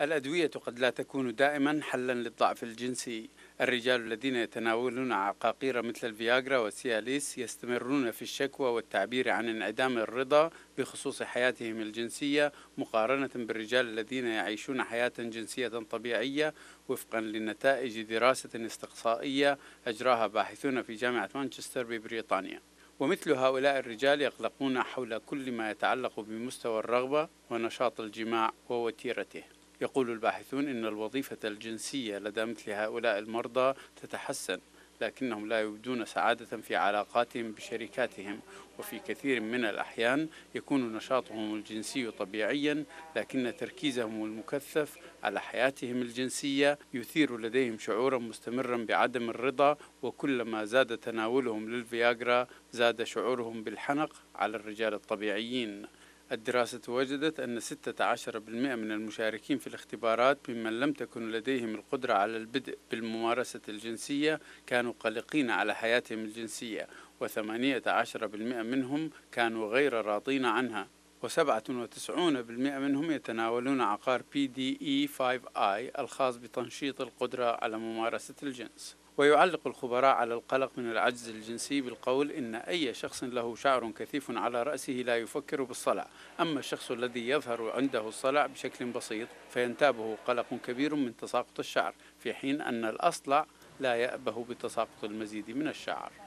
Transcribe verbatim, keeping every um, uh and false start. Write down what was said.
الأدوية قد لا تكون دائما حلا للضعف الجنسي. الرجال الذين يتناولون عقاقير مثل الفياغرا والسياليس يستمرون في الشكوى والتعبير عن انعدام الرضا بخصوص حياتهم الجنسية مقارنة بالرجال الذين يعيشون حياة جنسية طبيعية وفقا لنتائج دراسة استقصائية أجراها باحثون في جامعة مانشستر ببريطانيا. ومثل هؤلاء الرجال يقلقون حول كل ما يتعلق بمستوى الرغبة ونشاط الجماع ووتيرته. يقول الباحثون إن الوظيفة الجنسية لدى مثل هؤلاء المرضى تتحسن، لكنهم لا يبدون سعادة في علاقاتهم بشريكاتهم، وفي كثير من الأحيان يكون نشاطهم الجنسي طبيعيا، لكن تركيزهم المكثف على حياتهم الجنسية يثير لديهم شعورا مستمرا بعدم الرضا، وكلما زاد تناولهم للفياغرا زاد شعورهم بالحنق على الرجال الطبيعيين. الدراسة وجدت أن ستة عشر بالمئة من المشاركين في الاختبارات ممن لم تكن لديهم القدرة على البدء بالممارسة الجنسية كانوا قلقين على حياتهم الجنسية، وثمانية عشر بالمئة منهم كانوا غير راضين عنها، وسبعة وتسعين بالمئة منهم يتناولون عقار بي دي إي فايف آي الخاص بتنشيط القدرة على ممارسة الجنس. ويعلق الخبراء على القلق من العجز الجنسي بالقول إن أي شخص له شعر كثيف على رأسه لا يفكر بالصلع، أما الشخص الذي يظهر عنده الصلع بشكل بسيط فينتابه قلق كبير من تساقط الشعر، في حين أن الأصلع لا يأبه بتساقط المزيد من الشعر.